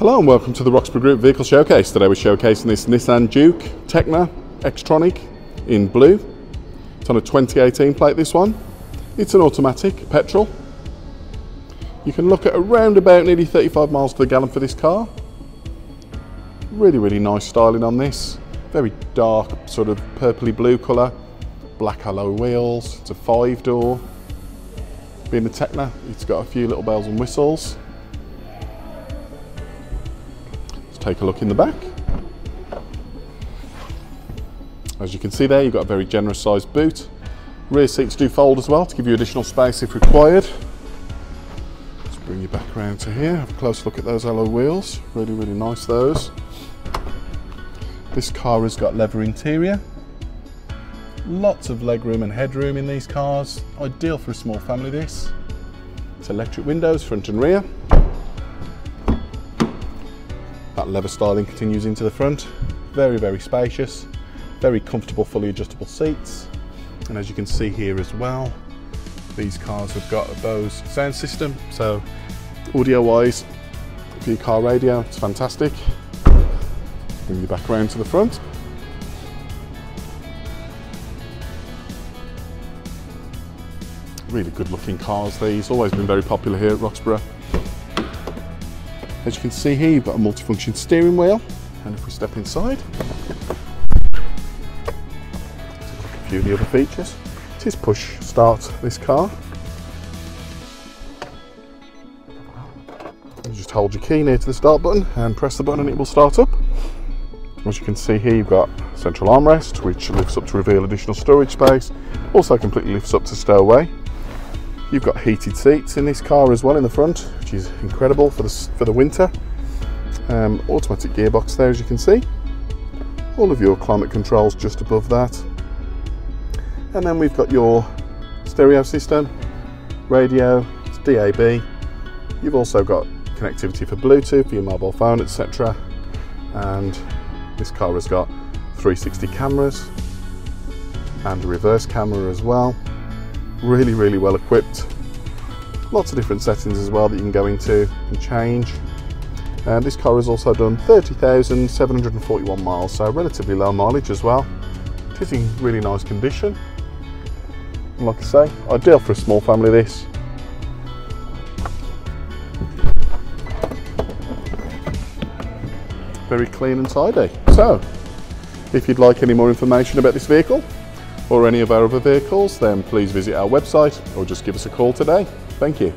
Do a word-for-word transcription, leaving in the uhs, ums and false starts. Hello and welcome to the Roxburgh Group Vehicle Showcase. Today we're showcasing this Nissan Juke Tekna Xtronic in blue. It's on a twenty eighteen plate, this one. It's an automatic petrol. You can look at around about nearly thirty-five miles to the gallon for this car. Really, really nice styling on this. Very dark, sort of purpley blue colour. Black alloy wheels. It's a five door. Being a Tekna, it's got a few little bells and whistles. Take a look in the back. As you can see there, you've got a very generous sized boot. Rear seats do fold as well to give you additional space if required. Let's bring you back around to here, have a close look at those alloy wheels. Really, really nice those. This car has got leather interior. Lots of legroom and headroom in these cars. Ideal for a small family this. It's electric windows, front and rear. That leather styling continues into the front. Very, very spacious, very comfortable, fully adjustable seats. And as you can see here as well, these cars have got a Bose sound system. So audio-wise, for your car radio, it's fantastic. Bring you back around to the front. Really good looking cars these, always been very popular here at Roxburgh. As you can see here, you've got a multifunction steering wheel, and if we step inside, a few of the other features. It is push start, this car. You just hold your key near to the start button and press the button and it will start up. As you can see here, you've got central armrest, which lifts up to reveal additional storage space, also completely lifts up to stow away. You've got heated seats in this car as well in the front, which is incredible for the, for the winter. Um, automatic gearbox there, as you can see. All of your climate controls just above that. And then we've got your stereo system, radio, it's D A B. You've also got connectivity for Bluetooth, for your mobile phone, et cetera. And this car has got three sixty cameras and a reverse camera as well. Really, really well equipped. Lots of different settings as well that you can go into and change. And this car has also done thirty thousand seven hundred forty-one miles, so relatively low mileage as well. It is in really nice condition. And like I say, ideal for a small family this. Very clean and tidy. So, if you'd like any more information about this vehicle, or any of our other vehicles, then please visit our website or just give us a call today. Thank you.